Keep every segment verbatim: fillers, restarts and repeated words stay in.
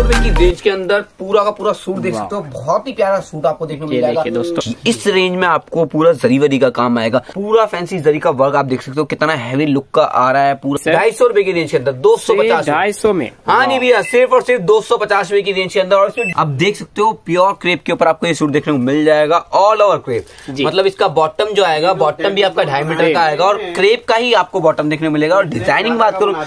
सौ रुपए की रेंज के अंदर पूरा का पूरा सूट देख सकते हो। बहुत ही प्यारा सूट आपको देखने को मिलेगा दोस्तों। इस रेंज में आपको पूरा जरी वरी का काम आएगा, पूरा फैंसी जरी का वर्क आप देख सकते हो, कितना हैवी लुक का आ रहा है पूरा। ढाई सौ रुपए की रेंज के अंदर दो सौ पचास ढाई सौ में हाँ नहीं भैया, सिर्फ और सिर्फ दो सौ पचास रुपए की रेंज के अंदर। और इसमें आप देख सकते हो प्योर क्रेप के ऊपर आपको ये सूट देखने को मिल जाएगा, ऑल ओवर क्रेप। मतलब इसका बॉटम जो आएगा, बॉटम भी आपका ढाई मीटर का आएगा और क्रेप का ही आपको बॉटम देखने को मिलेगा। और डिजाइनिंग बात करूँ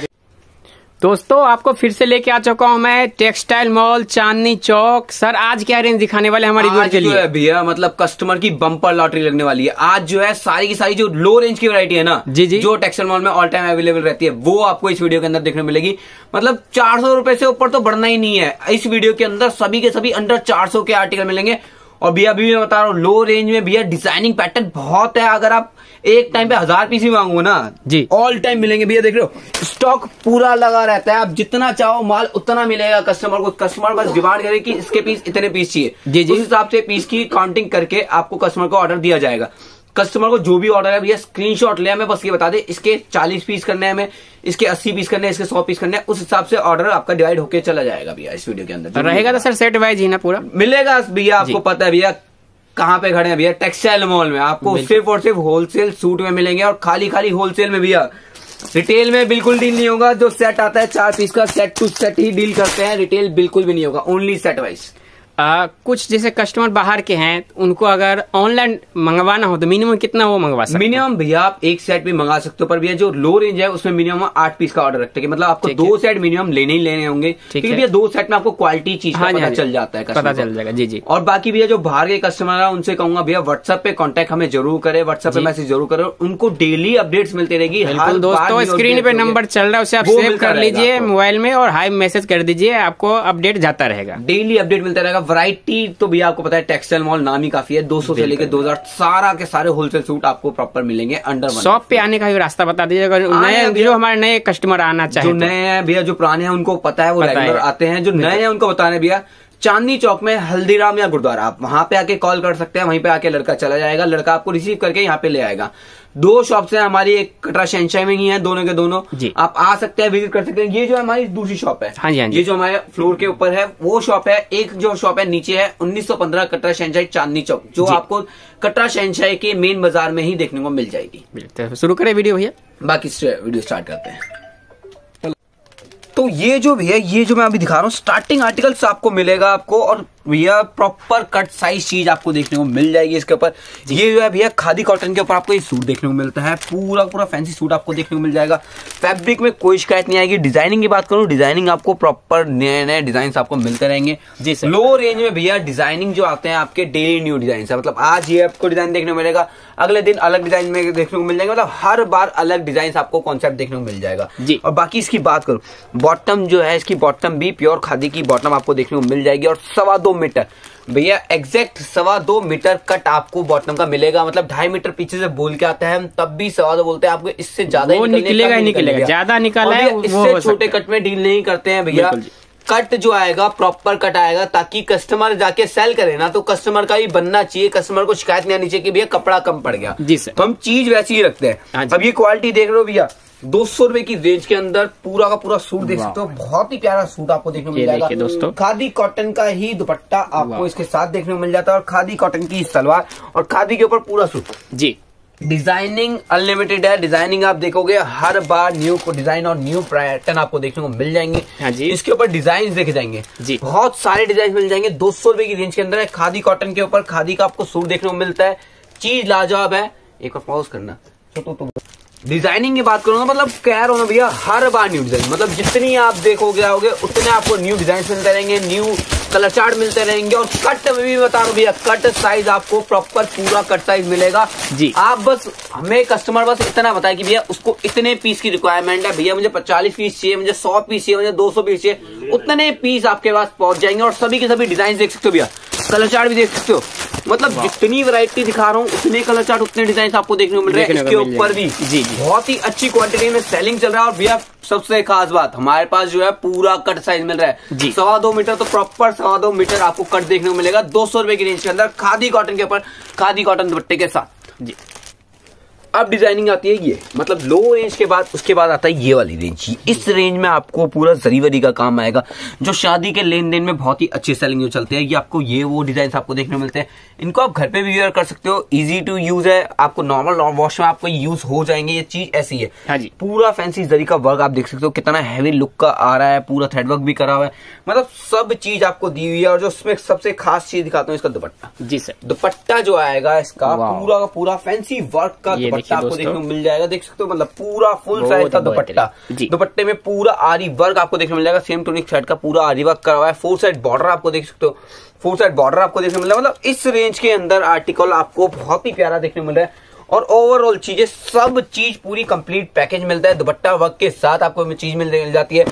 दोस्तों, आपको फिर से लेके आ चुका हूँ मैं textile mall Chandni Chowk. Sir आज क्या रेंज दिखाने वाले हमारी व्यूअर के लिए? भैया मतलब कस्टमर की बम्पर लॉटरी लगने वाली है। आज जो है सारी की सारी जो लो रेंज की वैरायटी है ना जी जी, जो टेक्सटाइल मॉल में ऑल टाइम अवेलेबल रहती है, वो आपको इस वीडियो के अंदर देखने मिलेगी। मतलब चार सौ रुपए से ऊपर तो बढ़ना ही नहीं है। इस वीडियो के अंदर सभी के सभी अंडर चार सौ के आर्टिकल मिलेंगे। और भैया अभी मैं बता रहा हूँ लो रेंज में भैया डिजाइनिंग पैटर्न बहुत है। अगर आप एक टाइम पे हजार पीस भी मांगो ना जी, ऑल टाइम मिलेंगे भैया। देख रहे हो स्टॉक पूरा लगा रहता है, आप जितना चाहो माल उतना मिलेगा कस्टमर को। कस्टमर बस डिमांड करे कि इसके पीस इतने पीस चाहिए जी जी, उस हिसाब से पीस की काउंटिंग करके आपको कस्टमर को ऑर्डर दिया जाएगा। कस्टमर को जो भी ऑर्डर है भैया स्क्रीनशॉट ले, हमें बस ये बता दे इसके चालीस पीस करने हैं, हमें इसके अस्सी पीस करने हैं, इसके सौ पीस करने हैं, उस हिसाब से ऑर्डर आपका डिवाइड होके चला जाएगा भैया। इस वीडियो के अंदर रहेगा तो सर सेट वाइज ही ना पूरा मिलेगा भैया। आपको पता है भैया कहाँ पे खड़े हैं भैया, टेक्सटाइल मॉल में। आपको सिर्फ और सिर्फ होलसेल सूट में मिलेंगे और खाली खाली होलसेल में भैया। रिटेल में बिल्कुल डील नहीं होगा। जो सेट आता है चार पीस का, सेट टू सेट ही डील करते हैं, रिटेल बिल्कुल भी नहीं होगा, ओनली सेट वाइज। आ, कुछ जैसे कस्टमर बाहर के हैं, उनको अगर ऑनलाइन मंगवाना हो तो मिनिमम कितना वो मंगवा सकते हैं? मिनिमम भैया आप एक सेट भी मंगा सकते हो, पर भैया जो लो रेंज है उसमें मिनिमम आठ पीस का ऑर्डर रखते हैं। मतलब आपको दो सेट मिनिमम लेने ही लेने होंगे, क्योंकि भैया दो सेट में आपको क्वालिटी चीज हाँ पता चल जाता है, पता चल जाएगा जी जी। और बाकी भैया जो बाहर के कस्टमर है उनसे कहूंगा भैया व्हाट्सएप पे कॉन्टेक्ट हमें जरूर करे, व्हाट्सएप पे मैसेज जरूर करे, उनको डेली अपडेट्स मिलती रहेगी। दोस्तों स्क्रीन पे नंबर चल रहा है, उसे आप सेव कर लीजिए मोबाइल में और हाई मैसेज कर दीजिए, आपको अपडेट जाता रहेगा, डेली अपडेट मिलता रहेगा। वैरायटी तो भैया आपको पता है टेक्सटाइल मॉल नाम ही काफी है, दो सौ से लेकर दो हजार सारा के सारे होलसेल सूट आपको प्रॉपर मिलेंगे। अंडर शॉप पे आने का भी रास्ता बता दीजिएगा, जो हमारे नए कस्टमर आना चाहिए। जो नए हैं भैया, जो पुराने हैं उनको पता है, वो रेगुलर आते हैं। जो नए हैं उनको बता रहे भैया चांदनी चौक में हल्दीराम या गुरुद्वारा, आप वहां पे आके कॉल कर सकते हैं, वहीं पे आके लड़का चला जाएगा, लड़का आपको रिसीव करके यहाँ पे ले आएगा। दो शॉप्स हैं हमारी, एक कटरा शहनशाह में ही है, दोनों के दोनों आप आ सकते हैं, विजिट कर सकते हैं। ये जो हमारी दूसरी शॉप है हाँ जी, हाँ जी। ये जो हमारे फ्लोर के ऊपर है वो शॉप है, एक जो शॉप है नीचे है उन्नीस सौ पंद्रह कटरा शहनशाह चांदनी चौक, जो आपको कटरा शहनशाह के मेन बाजार में ही देखने को मिल जाएगी। शुरू करें वीडियो भैया, बाकी वीडियो स्टार्ट करते हैं। तो ये जो भैया ये जो मैं अभी दिखा रहा हूँ स्टार्टिंग आर्टिकल्स आपको मिलेगा आपको, और भैया प्रॉपर कट साइज चीज आपको देखने को मिल जाएगी इसके ऊपर। ये जो है भैया खादी कॉटन के ऊपर आपको ये सूट देखने को मिलता है, पूरा पूरा फैंसी सूट आपको देखने को मिल जाएगा। फैब्रिक में कोई शिकायत नहीं आएगी। डिजाइनिंग की बात करूँ, डिजाइनिंग आपको प्रॉपर नए नए डिजाइन आपको मिलते रहेंगे जी सर। लो रेंज में भैया डिजाइनिंग जो आते हैं आपके डेली न्यू डिजाइन है, मतलब आज ये आपको डिजाइन देखने को मिलेगा, अगले दिन अलग डिजाइन में देखने को मिल जाएगा, मतलब हर बार अलग डिजाइन आपको कॉन्सेप्ट देखने को मिल जाएगा जी। और बाकी इसकी बात करूँ बॉटम जो है, इसकी बॉटम भी प्योर खादी की बॉटम आपको देखने को मिल जाएगी। और सवा दो मीटर भैया एग्जैक्ट सवा दो मीटर कट आपको बॉटम का मिलेगा। मतलब ढाई मीटर पीछे से बोल के आता है हम, तब भी सवा दो बोलते हैं, आपको इससे ज्यादा निकलेगा निकलेगा, निकलेगा। ज्यादा निकाला है, इससे छोटे कट में डील नहीं करते हैं भैया। कट जो आएगा प्रॉपर कट आएगा, ताकि कस्टमर जाके सेल करे ना तो कस्टमर का भी बनना चाहिए, कस्टमर को शिकायत नहीं आनी चाहिए कि भैया कपड़ा कम पड़ गया जी सर। तो हम चीज वैसी ही रखते हैं। अब ये क्वालिटी देख रहे हो भैया, दो सौ रुपए की रेंज के अंदर पूरा का पूरा सूट देख सकते हो। बहुत ही प्यारा सूट आपको देखने को मिल जाएगा दोस्तों। खादी कॉटन का ही दुपट्टा आपको इसके साथ देखने को मिल जाता है, और खादी कॉटन की सलवार और खादी के ऊपर पूरा सूट जी। डिजाइनिंग अनलिमिटेड है, डिजाइनिंग आप देखोगे हर बार न्यू डिजाइन और न्यू पैटर्न आपको देखने को मिल जाएंगे हाँ जी। इसके ऊपर डिजाइन देखे जाएंगे जी, बहुत सारे डिजाइन मिल जाएंगे। दो सौ रुपए की रेंज के अंदर है, खादी कॉटन के ऊपर खादी का आपको सूट देखने को मिलता है। चीज लाजवाब है। एक बार पॉज करना। डिजाइनिंग की बात करो ना, मतलब कह रहा हूँ भैया हर बार न्यू डिजाइन, मतलब जितनी आप देखोगे आओगे उतने आपको न्यू डिजाइन मिलते रहेंगे, न्यू कलर चार्ट मिलते रहेंगे। और कट में भी बता रहा हूँ भैया, कट साइज आपको प्रॉपर पूरा कट साइज मिलेगा जी। आप बस हमें कस्टमर बस इतना बताए कि भैया उसको इतने पीस की रिक्वायरमेंट है, भैया मुझे चालीस पीस चाहिए, मुझे सौ पीस चाहिए, मुझे दो सौ पीस चाहिए, उतने पीस आपके पास पहुंच जाएंगे। और सभी के सभी डिजाइन देख सकते हो भैया, कलर चार्ट भी देख सकते हो, मतलब जितनी वैरायटी दिखा रहा हूँ उतने कलर चार्ट उतने डिजाइन आपको देखने को मिल रहे हैं। इसके ऊपर भी जी बहुत ही अच्छी क्वांटिटी में सेलिंग चल रहा है। और भैया सबसे खास बात, हमारे पास जो है पूरा कट साइज मिल रहा है जी। सवा दो मीटर तो प्रॉपर सवा दो मीटर आपको कट देखने को मिलेगा, दो सौ रुपए की रेंज के अंदर, खादी कॉटन के ऊपर, खादी कॉटन दुपट्टे के साथ जी। अब डिजाइनिंग आती है ये, मतलब लो रेंज के बाद उसके बाद आता है ये वाली रेंज। इस रेंज में आपको पूरा जरी वरी का काम आएगा, जो शादी के लेन देन में बहुत ही अच्छे सेलिंग में चलते हैं। ये आपको ये वो डिजाइन आपको देखने मिलते हैं, इनको आप घर पे भी वेयर कर सकते हो, इजी टू यूज है, आपको नॉर्मल वॉश में आपको यूज हो जाएंगे। ये चीज ऐसी है, हाँ जी। पूरा फैंसी जरी का वर्क आप देख सकते हो, कितना हैवी लुक का आ रहा है, पूरा थ्रेड वर्क भी करा हुआ है, मतलब सब चीज आपको दी हुई है। और जो उसमें सबसे खास चीज दिखाता हूँ इसका दुपट्टा, जी सर, दुपट्टा जो आएगा इसका पूरा का पूरा फैंसी वर्क का दुपट्टा आपको देखने को मिल जाएगा। देख सकते हो, मतलब पूरा फुल साइज का दुपट्टा, दुपट्टे में पूरा आरी वर्क आपको देखने मिल जाएगा। सेम टूनिक थ्रेड का पूरा आरी वर्क करा हुआ है, फोर साइड बॉर्डर आपको देख सकते हो, फोर साइड बॉर्डर आपको देखने मिल रहा है। मतलब इस रेंज के अंदर आर्टिकल आपको बहुत ही प्यारा देखने मिल रहा है। और ओवरऑल चीजें सब चीज पूरी कंप्लीट पैकेज मिलता है, दुपट्टा वर्क के साथ आपको चीज मिल जाती है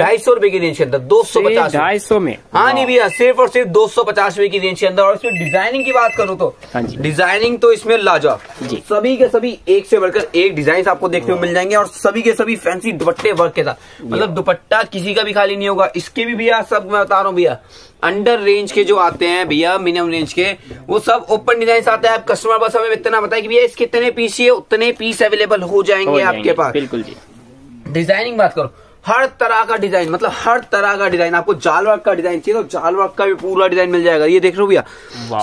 ढाई सौ रुपए की रेंज के अंदर, दो सौ पचास ढाई सौ में, हाँ जी भैया, सिर्फ और सिर्फ दो सौ पचास रुपए की रेंज के अंदर। और इसमें डिजाइनिंग की बात करूँ तो डिजाइनिंग तो इसमें लाजवाब, सभी के सभी एक से बढ़कर एक डिजाइन आपको देखने को मिल जाएंगे, और सभी के सभी फैंसी दुपट्टे वर्क के साथ। मतलब दुपट्टा किसी का भी खाली नहीं होगा। इसके भी भैया सब मैं बता रहा हूँ भैया, अंडर रेंज के जो आते हैं भैया, मिनिमम रेंज के, वो सब ओपन डिजाइन आते हैं। आप कस्टमर बस हमें इतना बताएं कि भैया इसके इतने पीस चाहिए, उतने पीस अवेलेबल हो जाएंगे आपके पास। बिल्कुल जी। डिजाइनिंग बात करो, हर तरह का डिजाइन, मतलब हर तरह का डिजाइन, आपको जाल वर्क का डिजाइन चाहिए तो जाल वर्क का भी पूरा डिजाइन मिल जाएगा। ये देख रहे हो भैया,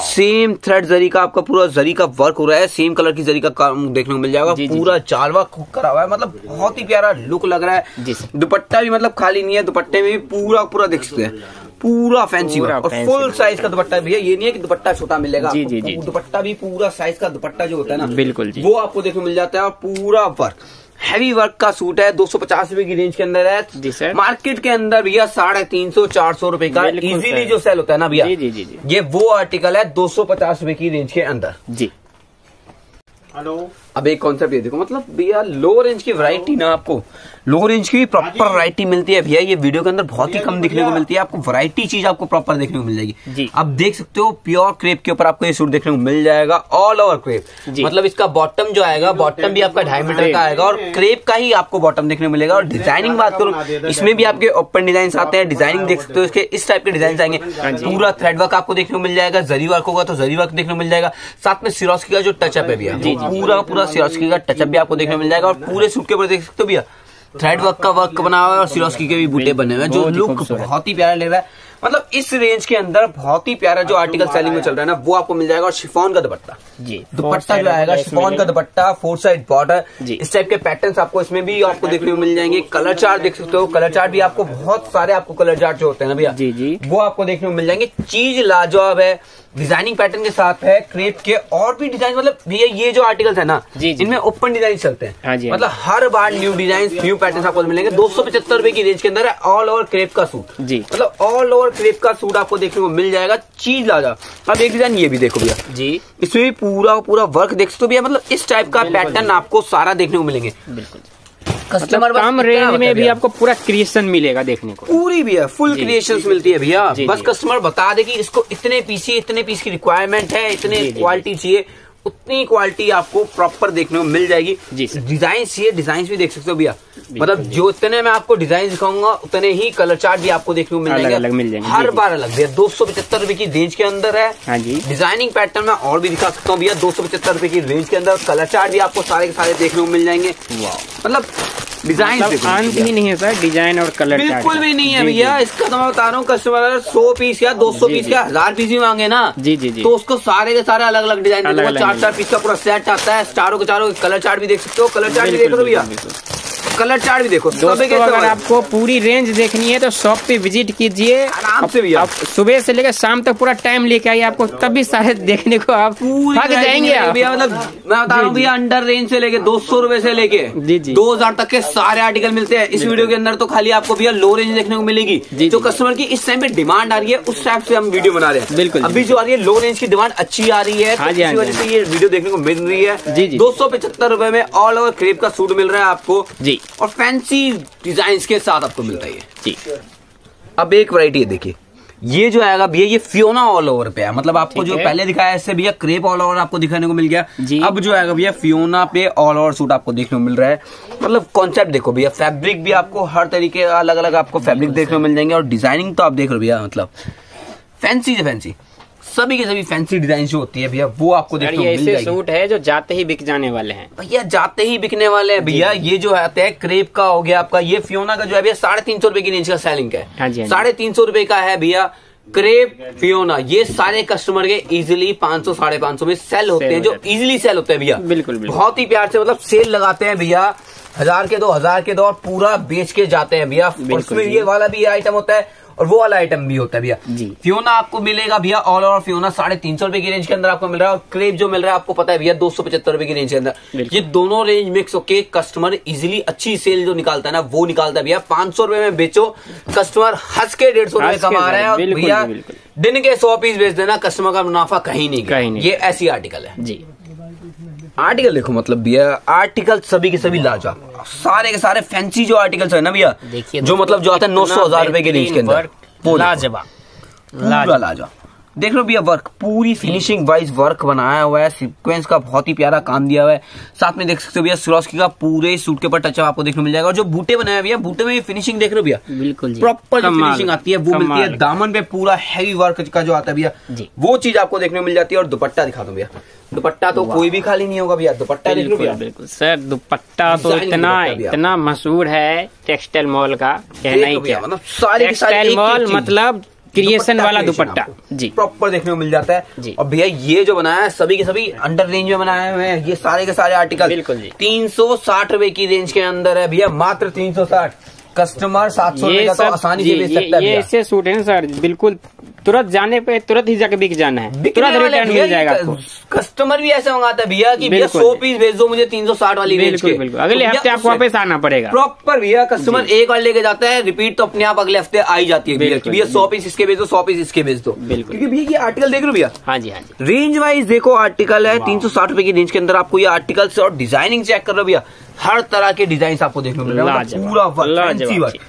सेम थ्रेड जरी का आपका पूरा जरी का वर्क हो रहा है, सेम कलर की जरी का काम देखने को मिल जाएगा, पूरा जाल वर्क करा हुआ है, मतलब बहुत ही प्यारा लुक लग रहा है। दुपट्टा भी मतलब खाली नहीं है, दुपट्टे में भी पूरा पूरा देख सकते हैं, पूरा फैंसी वर्क और फुल साइज का दुपट्टा भी है। ये नहीं है कि दुपट्टा छोटा मिलेगा, जी जी जी, दुपट्टा भी पूरा साइज का दुपट्टा जो होता है ना, बिल्कुल जी, वो आपको देखने मिल जाता है। और पूरा वर्क हैवी वर्क का सूट है, दो सौ पचास रुपए की रेंज के अंदर है जी सर। मार्केट के अंदर भैया साढ़े तीन सौ चार सौ रुपए का इजीली जो सेल होता है ना भैया, जी जी जी, ये वो आर्टिकल है दो सौ पचास रुपए की रेंज के अंदर जी। हेलो, अब एक कॉन्सेप्ट ये देखो, मतलब भैया लो रेंज की वैरायटी ना, आपको लो रेंज की प्रॉपर वैरायटी मिलती है भैया। ये वीडियो के अंदर बहुत ही कम देखने को मिलती है, आपको वैरायटी चीज आपको प्रॉपर देखने को मिल जाएगी। आप देख सकते हो प्योर क्रेप के ऊपर आपको ये सूट देखने को मिल जाएगा, ऑल ओवर क्रेप, मतलब इसका बॉटम जो आएगा, बॉटम भी आपका ढाई मीटर का आएगा और क्रेप का ही आपको बॉटम देखने को मिलेगा। और डिजाइनिंग बात करूँ, इसमें भी आपके ओपन डिजाइन आते हैं, डिजाइनिंग देख सकते हो, इसके इस टाइप के डिजाइन आएंगे, पूरा थ्रेड वर्क आपको देखने को मिल जाएगा, जरी वर्क होगा तो जरी वर्क देखने को मिल जाएगा, साथ में सिरोस्की का जो टचअप है भैया, पूरा पूरा सिरोस्की का टचअप भी आपको देखने मिल जाएगा। और पूरे सूट के ऊपर देख सकते हो भैया, थ्रेड वर्क का वर्क बना हुआ है और सिरोस्की के भी बूटे बने हुए हैं, जो लुक बहुत ही प्यारा लग रहा है। मतलब इस रेंज के अंदर बहुत ही प्यारा जो आर्टिकल सेलिंग में चल रहा है ना, वो आपको मिल जाएगा। और शिफॉन का दुपट्टा जी, दुपट्टा जो आएगा शिफॉन का दुपट्टा, फोर साइड बॉर्डर, इस टाइप के पैटर्न्स आपको इसमें भी आपको देखने को मिल जाएंगे। कलर चार्ट देख सकते हो, कलर चार्ट भी आपको बहुत सारे आपको कलर चार्ट जो होते हैं ना भैया, जी जी, वो आपको देखने को मिल जाएंगे। चीज लाजवाब है, डिजाइनिंग पैटर्न के साथ है, क्रेप के और भी डिजाइन, मतलब भैया ये जो आर्टिकल्स है ना, इनमें ओपन डिजाइन चलते हैं, मतलब हर बार न्यू डिजाइन न्यू पैटर्न आपको मिलेंगे। दो सौ पचहत्तर रुपए की रेंज के अंदर है, ऑल ओवर क्रेप का सूट जी, मतलब ऑल ओवर क्रेप का सूट आपको देखने को मिल जाएगा, चीज लाजा। अब एक डिजाइन ये भी देखो भैया जी, इसमें भी पूरा पूरा वर्क देख सकते हो भैया, मतलब इस टाइप का पैटर्न आपको सारा देखने को मिलेंगे। बिल्कुल, कस्टमर कम रेंज में भी आपको पूरा क्रिएशन मिलेगा देखने को, पूरी भैया फुल क्रिएशन मिलती है भैया। बस कस्टमर बता दे कि इसको इतने पीस इतने पीस की रिक्वायरमेंट है, इतने क्वालिटी चाहिए, उतनी क्वालिटी आपको प्रॉपर देखने को मिल जाएगी। डिजाइन ये डिजाइन भी देख सकते हो भैया, मतलब जो इतने मैं आपको डिजाइन दिखाऊंगा उतने ही कलर चार्ट भी आपको देखने को मिल जाएंगे, हर बार अलग भैया। दो सौ पचहत्तर रुपए की रेंज के अंदर है, डिजाइनिंग पैटर्न में और भी दिखा सकता हूँ भैया, दो सौ पचहत्तर रुपए की रेंज के अंदर। कलर चार्ट भी आपको सारे के सारे देखने को मिल जाएंगे, मतलब डिजाइन अंत ही नहीं है सर, डिजाइन और कलर बिल्कुल भी नहीं है भैया। इसका तो मैं बता रहा हूँ, कस्टमर सौ पीस या दो सौ पीस या हजार पीस भी मांगे ना जी जी, तो उसको सारे के सारे अलग अलग डिजाइन, चार चार पीस का पूरा सेट आता है, चारों के चारों। कलर चार्ट भी देख सकते हो, कलर चार्ट भी देख रहे हो भैया, कलर चार्ट भी देखो। दोस्तों अगर आपको पूरी रेंज देखनी है तो शॉप पे विजिट कीजिए आराम से भैया, सुबह से लेकर शाम तक पूरा टाइम लेके आइए, आपको तभी सारे देखने को आप थक जाएंगे भैया। मतलब मैं बता रहा हूँ भैया, अंडर रेंज से लेके दो सौ रूपये से लेके दो हजार तक के सारे आर्टिकल मिलते हैं। इस वीडियो के अंदर तो खाली आपको भैया लो रेंज देखने को मिलेगी, जो कस्टमर की इस टाइम पे डिमांड आ रही है उस टाइप से हम वीडियो बना रहे हैं। बिल्कुल, अभी जो आ रही है लो रेंज की डिमांड अच्छी आ रही है, इसी वजह से ये वीडियो देखने को मिल रही है जी। दो सौ पचहत्तर रूपये में ऑल ओवर क्रेप का सूट मिल रहा है आपको जी, और फैंसी डिजाइन्स के साथ आपको मिलता है जी। अब एक वैरायटी है देखिए, ये जो आएगा भैया ये फ्योना ऑल ओवर पे है, मतलब आपको जो पहले दिखाया इससे भैया क्रेप ऑल ओवर आपको दिखाने को मिल गया जी। अब जो आएगा भैया फ्योना पे ऑल ओवर सूट आपको देखने को मिल रहा है, मतलब कॉन्सेप्ट देखो भैया, फैब्रिक भी आपको हर तरीके अलग अलग आपको फैब्रिक देखने को मिल जाएंगे, और डिजाइनिंग तो आप देख रहे हो भैया, मतलब फैंसी से फैंसी सभी के सभी फैंसी डिजाइन जो होती है भैया वो आपको देखने को मिल जाएगी। सूट है जो जाते ही बिक जाने वाले हैं भैया, जाते ही बिकने वाले हैं भैया। ये जो आता है क्रेप का हो गया आपका, ये फियोना का जो है भैया साढ़े तीन सौ रुपए की रेंज का सेलिंग है, साढ़े तीन सौ रुपए का है भैया क्रेप फियोना। ये सारे कस्टमर के इजीली पाँच सौ साढ़े पाँच सौ में सेल होते हैं, जो इजीली सेल होते हैं भैया। बिल्कुल बहुत ही प्यार से मतलब सेल लगाते हैं भैया, हजार के दो हजार के दो और पूरा बेच के जाते हैं भैया। उसमें ये वाला भी आइटम होता है और वो वाला आइटम भी होता है भैया। फियोना आपको मिलेगा भैया ऑल ओवर फियोना साढ़े तीन सौ रुपए की रेंज के अंदर आपको मिल रहा है, और क्रेप जो मिल रहा है आपको पता है भैया दो सौ पचहत्तर रुपए की रेंज के अंदर। ये दोनों रेंज मिक्स होके कस्टमर इजीली अच्छी सेल जो निकालता है ना वो निकालता है भैया। पांच सौ रुपए में बेचो, कस्टमर हंस के डेढ़ सौ रुपए कमा रहा है, और भैया दिन के सौ पीस बेच देना, कस्टमर का मुनाफा कहीं नहीं। ये ऐसी आर्टिकल है जी, आर्टिकल देखो मतलब भैया आर्टिकल सभी के सभी लाजवाब, सारे के सारे फैंसी जो आर्टिकल्स है ना भैया, जो मतलब जो आता है नौ सौ हजार रुपए के रेंज के अंदर, लाजवाब लाजवाब। देख लो भैया वर्क पूरी फिनिशिंग वाइज वर्क बनाया हुआ है, सीक्वेंस का बहुत ही प्यारा काम दिया हुआ है। साथ में देख सकते हो भैया सुरोस्की का पूरे सूट के ऊपर टचअप आपको देखने मिल जाएगा, और जो बूटे बनाए भैया बूटे में फिनिशिंग देख रहे हो भैया, बिल्कुल प्रॉपर फिनिशिंग आती है वो मिलती है। दामन पे पूरा हैवी वर्क का जो आता है भैया वो चीज आपको देखने मिल जाती है। और दुपट्टा दिखा दो भैया, दुपट्टा तो कोई भी खाली नहीं होगा भैया, दुपट्टा देख लो भैया। बिल्कुल सर दुपट्टा तो इतना इतना मशहूर है टेक्सटाइल मॉल का, कहना ही क्या, मतलब सारे टेक्सटाइल मॉल मतलब क्रिएशन वाला दुपट्टा जी प्रॉपर देखने को मिल जाता है। और भैया ये जो बनाया है सभी के सभी अंडर रेंज में बनाए हुए हैं, ये सारे के सारे आर्टिकल बिल्कुल जी तीन सौ साठ रुपए की रेंज के अंदर है भैया, मात्र तीन सौ साठ। कस्टमर सात सौ रुपए का तो आसानी से बेच सकता है। ये ऐसे सूट है सर बिल्कुल तुरंत जाने पे तुरंत ही जाके बिक जाना है, तुरंत रिटर्न मिल जाएगा आपको। कस्टमर भी ऐसे मंगाता है भैया कि भैया सौ पीस भेज दो मुझे तीन सौ साठ वाली रेंज के, अगले हफ्ते आपको वापस आना पड़ेगा। प्रॉपर भैया कस्टमर एक बार लेके जाता है, रिपीट तो अपने आप अगले हफ्ते आई जाती है भैया, सौ पीस इसके भेज दो सौ पीस इसके भेज दो। बिल्कुल क्योंकि भैया ये आर्टिकल देख लो भैया, हाँ जी हाँ जी रेंज वाइज देखो आर्टिकल है तीन सौ साठ रुपए की रेंज के अंदर आपको ये आर्टिकल से, और डिजाइनिंग चेक कर लो भैया, हर तरह के डिजाइन आपको देखने को मिल रहा है। पूरा वर्क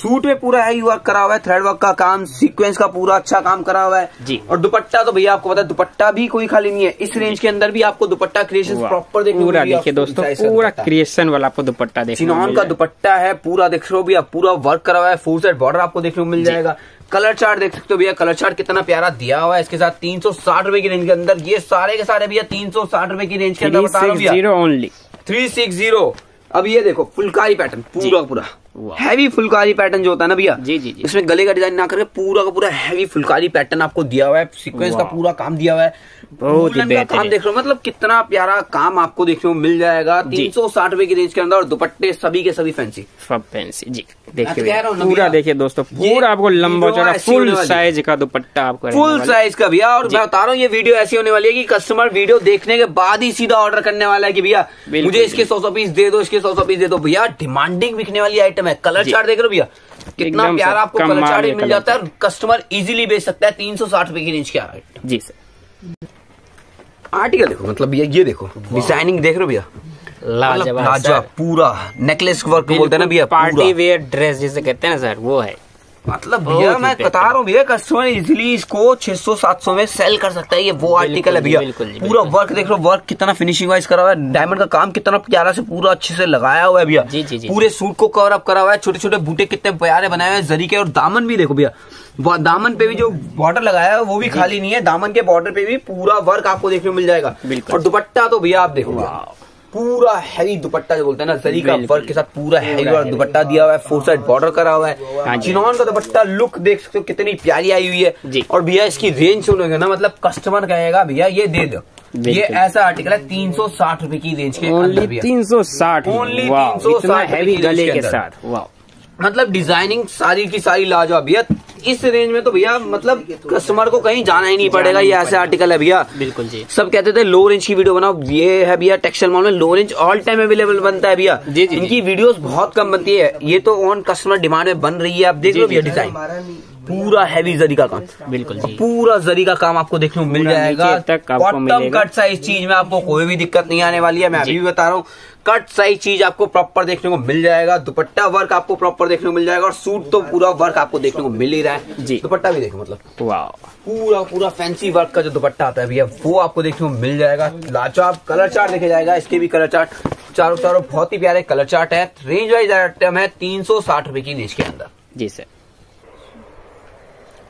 सूट में पूरा हैवी वर्क करा हुआ है, थ्रेड वर्क का काम सीक्वेंस का पूरा अच्छा काम करा हुआ है जी। और दुपट्टा तो भैया आपको पता है दुपट्टा भी कोई खाली नहीं है, इस रेंज के अंदर भी आपको दुपट्टा क्रिएशन प्रॉपर देखने पूरा देखिए दोस्तों, पूरा क्रिएशन वाला आपको दुपट्टा देखिए, चिनॉन का दुपट्टा है पूरा देख रहे हो भैया, पूरा वर्क करा हुआ है। फोर साइड बॉर्डर आपको देखने को मिल जाएगा, कलर चार्ट देख सकते हो भैया, कलर चार्ट कितना प्यारा दिया हुआ है इसके साथ। तीन सौ साठ रुपए की रेंज के अंदर ये सारे के सारे भैया तीन सौ साठ रुपए की रेंज के अंदर बता रहा हूं ओनली थ्री सिक्स जीरो। अब ये देखो फुलकारी पैटर्न पूरा पूरा हैवी फुलकारी पैटर्न जो होता है ना भैया जी जी जी, इसमें गले का डिजाइन ना करके पूरा का पूरा हैवी फुलकारी पैटर्न आपको दिया हुआ है, सीक्वेंस का पूरा काम दिया हुआ है। बहुत ही काम देख रहे हो मतलब कितना प्यारा काम आपको देखने को मिल जाएगा तीन सौ साठ रुपए की रेंज के अंदर, और दुपट्टे सभी के सभी फैंसी सब फैंसी जी। देखिए पूरा देखिए दोस्तों पूरा आपको लंबा चौड़ा फुल साइज का दुपट्टा आपको फुल साइज का भैया। और मैं बता रहा हूँ ये वीडियो ऐसी होने वाली है कि कस्टमर वीडियो देखने के बाद ही सीधा ऑर्डर करने वाला है कि भैया मुझे इसके सौ सौ पीस दे दो, इसके सौ सौ पीस दे दो। भैया डिमांडिंग बिकने वाली आइटम है, कलर चार्ट देख रहे हो भैया कितना प्यारा आपको कलर चार्ट मिल जाता है, और कस्टमर इजीली बेच सकता है तीन सौ साठ रुपए की रेंज के आइटम जी सर। आर्टिकल देखो मतलब भैया ये देखो डिजाइनिंग देख रहे हो भैया लाजवाब, पूरा नेकलेस वर्क बोलते हैं ना भैया, पार्टी वेयर ड्रेस जिसे कहते हैं सर वो है। मतलब भैया मैं बता रहा हूँ भैया कस्टमर इजीली इसको छह सौ सात सौ में सेल कर सकता है, ये वो आर्टिकल है भैया। पूरा वर्क देख लो, वर्क कितना फिनिशिंग वाइज करा हुआ है, डायमंड का काम कितना प्यारा से पूरा अच्छे से लगाया हुआ है भैया, पूरे सूट को कवर अप करा हुआ है, छोटे छोटे बूटे कितने प्यारे बनाए हुए हैं जरी के। और दामन भी देखो भैया, दामन पे भी जो बॉर्डर लगाया है वो भी खाली नहीं है, दामन के बॉर्डर पे भी पूरा वर्क आपको देखने को मिल जाएगा। और दुपट्टा तो भैया आप देखो पूरा हैवी दुपट्टा जो बोलते हैं ना जरी का वर्क के साथ, पूरा हैवी और दुपट्टा दिया हुआ है, फोर साइड बॉर्डर करा हुआ है, चिनॉन का दुपट्टा लुक देख सकते हो कितनी प्यारी आई हुई है। और भैया इसकी रेंज सुनोगे ना मतलब कस्टमर कहेगा भैया ये दे दो, ये ऐसा आर्टिकल है तीन सौ साठ रुपए की रेंज के अंदर, तीन सौ साठ ओनली तीन सौ साठ हैवी गले के साथ। मतलब डिजाइनिंग सारी की सारी लाजवाब भैया इस रेंज में, तो भैया मतलब कस्टमर को कहीं जाना ही नहीं पड़ेगा, ये ऐसे आर्टिकल है भैया। बिल्कुल जी, सब कहते थे लो रेंज की वीडियो बनाओ, ये है भैया टेक्सटाइल मॉल में low range all time available बनता है भैया, इनकी वीडियोस बहुत कम बनती है, ये तो ऑन कस्टमर डिमांड में बन रही है। आप देख लो भैया डिजाइन पूरा हैवी जरी का काम, बिल्कुल पूरा जरी का काम आपको देखने को मिल जाएगा, बॉटम कट साइज चीज में आपको कोई भी दिक्कत नहीं आने वाली है। मैं अभी भी बता रहा हूँ कट साइज चीज आपको प्रॉपर देखने को मिल जाएगा, दुपट्टा वर्क आपको प्रॉपर देखने को मिल जाएगा, और सूट तो पूरा वर्क आपको देखने को मिल ही रहा है जी। दुपट्टा भी देखो मतलब पूरा पूरा फैंसी वर्क का जो दुपट्टा आता है भैया वो आपको देखने को मिल जाएगा लाजवाब। कलर चार्ट देखे जाएगा, इसके भी कलर चार्ट चारों चारों बहुत ही प्यारे कलर चार्ट है। रेंज वाइज आइटम है तीन सौ साठ रुपए की रेंज के अंदर जी सर।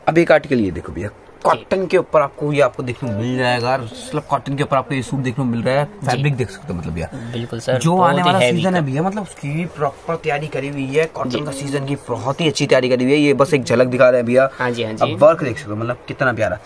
अब एक आर्टिकल ये देखो भैया कॉटन के ऊपर आपको ये आपको देखने को मिल जाएगा। मतलब कॉटन के ऊपर आपको ये सूट देखने को मिल रहा है, फैब्रिक देख सकते हो। मतलब यार बिल्कुल सर, जो आने वाला सीजन अभी है, मतलब उसकी प्रॉपर तैयारी करी हुई है। कॉटन का सीजन की बहुत ही अच्छी तैयारी करी हुई है। ये बस एक झलक दिखा रहे हैं भैया। हाँ जी हाँ जी, वर्क देख सकते हो, मतलब कितना प्यारा।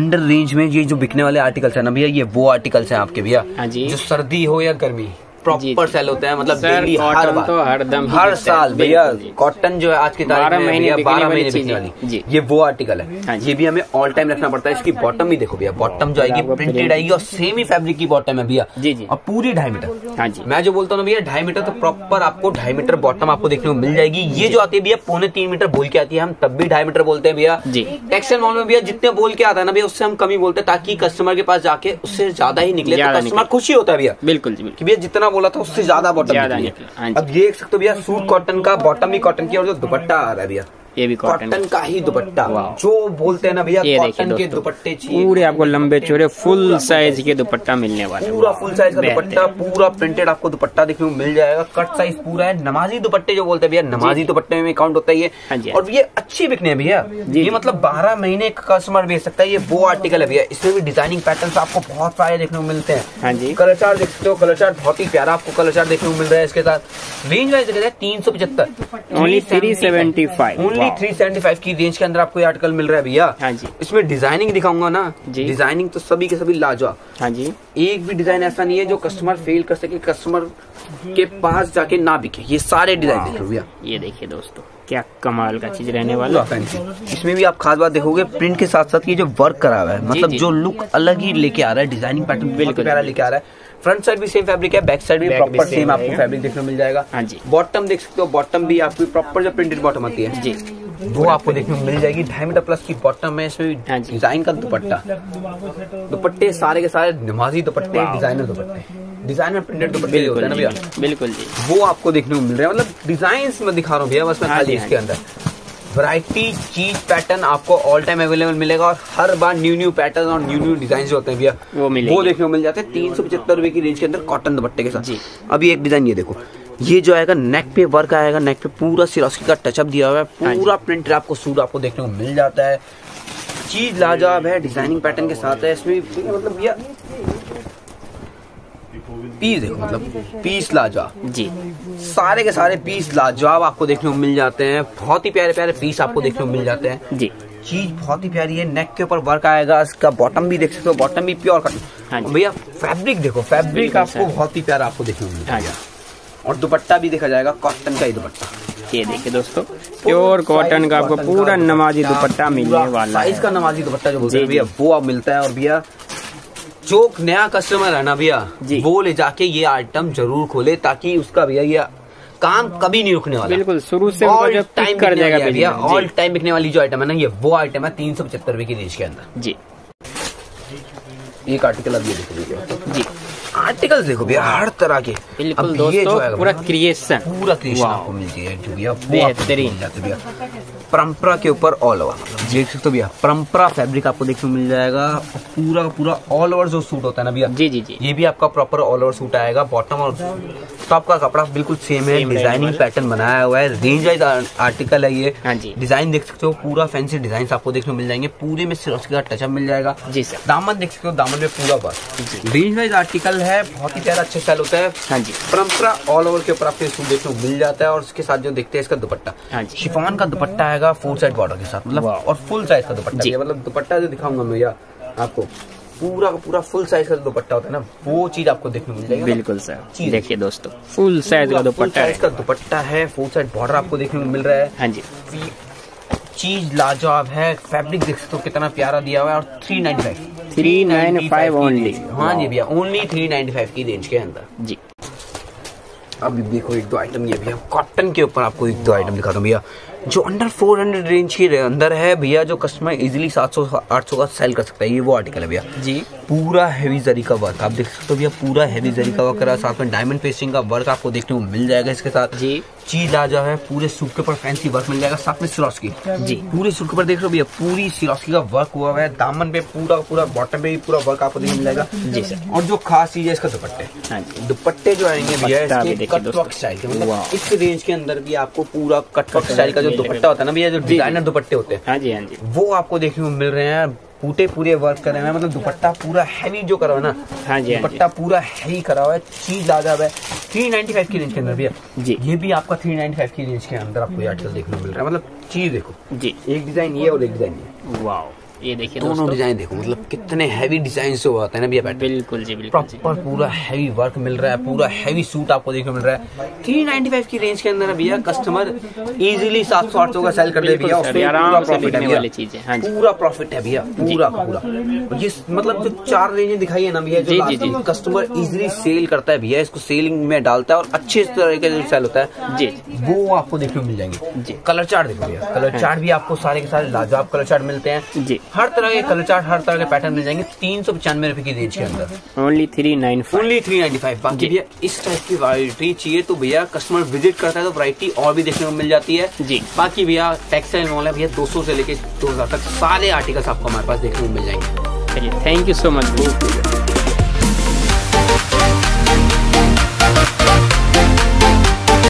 अंडर रेंज में ये जो बिकने वाले आर्टिकल्स है ना भैया, ये वो आर्टिकल्स है आपके भैया, जो सर्दी हो या गर्मी प्रॉपर सेल होता है। मतलब डेली हर बार तो हर दम हर साल भैया कॉटन जो है आज की तारीख में महीने बारह महीने बिकने वाली, ये वो आर्टिकल है। ये भी हमें ऑल टाइम रखना पड़ता है। इसकी बॉटम भी देखो भैया, बॉटम जो आएगी प्रिंटेड आएगी और सेम ही फैब्रिक की बॉटम है भैया, और पूरी ढाई मीटर। मैं जो बोलता हूँ ना भैया ढाई मीटर, तो प्रॉपर आपको ढाई मीटर बॉटम आपको देखने को मिल जाएगी। ये जो आती है भैया पौने तीन मीटर बोल के आती है, हम तब भी ढाई मीटर बोलते हैं भैया। टेक्सटाइल मॉल में भैया जितने बोल के आता है ना भैया, उससे हम कमी बोलते हैं, ताकि कस्टमर के पास जाके उससे ज्यादा ही निकले, कस्टमर खुशी होता है भैया। बिल्कुल भैया, जितना बोला था उससे ज्यादा बॉटम निकली है। अब ये देख सकते हो भैया, सूट कॉटन का, बॉटम भी कॉटन की, और जो दुपट्टा आ रहा है भैया ये भी कॉटन का ही दुपट्टा। जो बोलते हैं ना भैया कॉटन के दुपट्टे चाहिए, पूरे आपको लंबे चौड़े फुल साइज के दुपट्टा मिलने वाला, पूरा फुल साइज का दुपट्टा, पूरा प्रिंटेड आपको दुपट्टा देखने को मिल जाएगा। कट साइज पूरा है। नमाजी दुपट्टे जो बोलते हैं भैया, नमाजी दुपट्टे में काउंट होता है ये, और ये अच्छी बिकने है भैया। ये मतलब बारह महीने का कस्टमर बेच सकता है। ये वो आर्टिकल है भैया, इसमें भी डिजाइनिंग पैटर्न आपको बहुत सारे देखने को मिलते हैं। कलर चार्ट देख सकते हो, कलर चार्ट बहुत ही प्यारा आपको कलर चार्ट देखने को मिल रहा है। इसके साथ रेंज वाइज देखा है तीन सौ पचहत्तर, only three seventy five, three seventy five की रेंज के अंदर आपको ये आर्टिकल मिल रहा है भैया। हाँ जी, इसमें डिजाइनिंग दिखाऊंगा ना, डिजाइनिंग तो सभी के सभी लाजवाब। हाँ जी, एक भी डिजाइन ऐसा नहीं है जो कस्टमर फेल कर सके, कस्टमर के पास जाके ना बिके। ये सारे डिजाइन देख लो भैया। ये देखिए दोस्तों, क्या कमाल का चीज रहने वाला है। इसमें भी आप खास बात देखोगे, प्रिंट के साथ साथ ये जो वर्क करा हुआ है, मतलब जो लुक अलग ही लेके आ रहा है, डिजाइनिंग पैटर्न बिल्कुल प्यारा लेके आ रहा है। फ्रंट साइड भी सेम फैब्रिक है, बैक साइड भी प्रॉपर सेम आपको फैब्रिक देखने को मिल जाएगा। हाँ जी, बॉटम देख सकते हो, बॉटम भी आपकी प्रॉपर जो प्रिंटेड बॉटम आती है जी, वो आपको देखने को मिल जाएगी। ढाई मीटर प्लस की बॉटम है। इसमें डिजाइन का दुपट्टा, दुपट्टे सारे के सारे नमाजी दुपट्टे, डिजाइनर दुपट्टे, डिजाइन में प्रिंटेड दुपट्टे होते हैं ना भैया, बिल्कुल जी, वो आपको देखने को मिल रहा है। मतलब डिजाइन मैं दिखा रहा हूँ भैया, बस मैं खाली इसके अंदर वैरायटी चीज पैटर्न आपको ऑल टाइम अवेलेबल मिलेगा, और हर बार न्यू न्यू पैटर्न और न्यू न्यू डिजाइन जो होते हैं भैया वो वो देखने को मिल जाते हैं। तीन सौ पचहत्तर रुपए की रेंज के अंदर कॉटन दुपट्टे के साथ जी। अभी एक डिजाइन ये देखो, ये जो आएगा नेक पे वर्क आएगा, नेक पे पूरा सिरोस्की का टचअप दिया हुआ है, पूरा प्रिंट आपको सूट आपको देखने को मिल जाता है। चीज लाजवाब है, डिजाइनिंग पैटर्न के साथ है। इसमें मतलब भैया पीस देखो, मतलब पीस लाजवाब जी, सारे के सारे पीस लाजवाब आपको देखने को मिल जाते हैं। बहुत ही प्यारे प्यारे पीस आपको देखने को मिल जाते हैं जी। चीज बहुत ही प्यारी है, नेक के ऊपर वर्क आएगा, इसका बॉटम भी देख सकते हो, बॉटम भी प्योर कॉटन। भैया फैब्रिक देखो, फैब्रिक आपको बहुत ही प्यारा आपको देखने को मिल जाएगा, और दुपट्टा भी देखा जाएगा, कॉटन का ही दुपट्टा। ये देखिए दोस्तों, प्योर कॉटन का आपको पूरा नमाजी दुपट्टा मिलने वाला है। इसका नमाजी दुपट्टा जो बोलते हैं भैया वो आप मिलता है। और भैया जो नया कस्टमर है ना भैया, वो ले जाके ये आइटम जरूर खोले, ताकि उसका भैया ये काम कभी नहीं रुकने वाला। बिल्कुल शुरू से ऑल टाइम कर जाएगा भैया। ऑल टाइम बिकने वाली जो आइटम है ना, ये वो आइटम है तीन सौ पचहत्तर रुपए की रेंज के अंदर जी। एक आर्टिकल अब ये देख लीजिए जी, आर्टिकल्स देखो भैया हर तरह के। अब ये जो है पूरा क्रिएशन, पूरा क्रिएशन आपको मिलती है जो भैया बेहतरीन भैया, परंपरा के ऊपर ऑल ओवर देख सकते हो भैया। परंपरा फैब्रिक आपको देखने को मिल जाएगा, पूरा पूरा ऑल ओवर जो सूट होता है ना भैया जी जी जी, ये भी आपका प्रॉपर ऑल ओवर सूट आएगा। बॉटम और टॉप का कपड़ा बिल्कुल सेम है, डिजाइनिंग पैटर्न बनाया हुआ है, रेंज वाइज आर्टिकल है ये। डिजाइन देख सकते हो, पूरा फैंसी डिजाइन आपको देखने को मिल जाएंगे, पूरे में सिरोस्की का टचअप मिल जाएगा जी सर। दामन देख सकते हो, दामन में पूरा वर्क, रेंज वाइज आर्टिकल है, बहुत ही प्यारा अच्छे स्टाइल होता है। हाँ जी, परंपरा ऑल ओवर के ऊपर आपको सूट देखने को मिल जाता है। और उसके साथ जो देखते हैं इसका दुपट्टा, शिफॉन का दुपट्टा आएगा, फोर साइड बॉर्डर के साथ, मतलब और फुल साइज का दुपट्टा है। मतलब दुपट्टा जो दिखाऊंगा मैं भैया आपको, पूरा का पूरा फुल साइज का दुपट्टा होता है ना, वो चीज आपको देखने को मिल जाएगी। बिल्कुल सर, देखिए दोस्तों फुल साइज का दुपट्टा है, इसका दुपट्टा है, फोर साइड बॉर्डर आपको देखने को मिल रहा है। हाँ जी, चीज लाजवाब है, फैब्रिक देख सकते हो कितना प्यारा दिया हुआ है। और three ninety five, three ninety five only. हाँ जी भैया, ओनली थ्री नाइन्टी फाइव की रेंज के अंदर जी। अब देखो एक दो आइटम ये भैया कॉटन के ऊपर आपको एक दो आइटम दिखा दो भैया, जो अंडर चार सौ रेंज के अंदर है भैया, जो कस्टमर इजीली सात सौ आठ सौ का सेल कर सकता है। ये वो आर्टिकल है भैया जी, पूरा हैवी जरी का वर्क आप देख सकते हो भैया, पूरा हैवी जरी का वर्क करा, साथ में डायमंड पेस्टिंग का वर्क आपको देखने को मिल जाएगा इसके साथ जी। चीज आ जाए पूरे सूट के ऊपर फैंसी वर्क मिल जाएगा, साथ में सिरोस्की जी, पूरे सूट के ऊपर देख लो भैया, पूरी सिरोस्की का वर्क हुआ है। दामन पे पूरा पूरा, बॉटम पे भी पूरा वर्क आपको देखने को मिल जाएगा जी सर। और जो खास चीज है इसका दुपट्टे, दुपट्टे जो आएंगे भैया कटवर्क स्टाइल के, मतलब इस रेंज के अंदर भी आपको पूरा कटवर्क स्टाइल का दुपट्टा होता है ना भैया, जो डिजाइनर दुपट्टे होते हैं। हाँ जी हाँ जी, वो आपको देखने को मिल रहे हैं। बूटे पूरे वर्क करे हुए हैं, मतलब दुपट्टा पूरा हैवी जो करा हुआ है ना। हाँ जी, दुपट्टा पूरा हैवी करा हुआ है, चीज लाजवाब है। थ्री नाइन्टी फाइव की रेंज के अंदर भैया जी, ये भी आपका थ्री नाइन्टी फाइव की रेंज के अंदर आपको आजकल देखने को मिल रहा है। मतलब चीज देखो जी, एक डिजाइन ये और एक डिजाइन ये, वाह ये देखिए दोनों डिजाइन देखो, मतलब कितने हैवी डिजाइन से हुआ है ना भैया। बिल्कुल जी बिल्कुल, प्रॉपर पूरा हैवी वर्क मिल रहा है, पूरा हैवी सूट आपको देखने को मिल रहा है। तीन सौ पचानवे की रेंज के अंदर भैया कस्टमर इजीली सात सौ आठ सौ का सेल कर दे भैया, पूरा प्रॉफिट है भैया, पूरा पूरा। ये मतलब जो चार रेंजें दिखाई है ना भैया, कस्टमर इजीली सेल करता है भैया, इसको सेलिंग में डालता है और अच्छे तरीके से सेल होता है जी, वो आपको देखने को मिल जाएंगे जी। कलर चार्ट देखो भैया, कलर चार्ट भी आपको सारे के सारे लाजवाब कलर चार्ट मिलते हैं जी, हर तरह के कलर चार्ट, हर तरह के पैटर्न मिल जाएंगे। तीन सौ पचानवे रुपए की रेंज के अंदर, ओनली थ्री नाइन फाइव। बाकी भैया इस टाइप की वैरायटी चाहिए तो भैया कस्टमर विजिट करता है तो वैरायटी और भी देखने को मिल जाती है जी। बाकी भैया टेक्सटाइल मॉल है भैया, दो सौ से लेकर दो हजार तक सारे आर्टिकल्स आपको हमारे पास देखने को मिल जाएंगे। Thank you so much.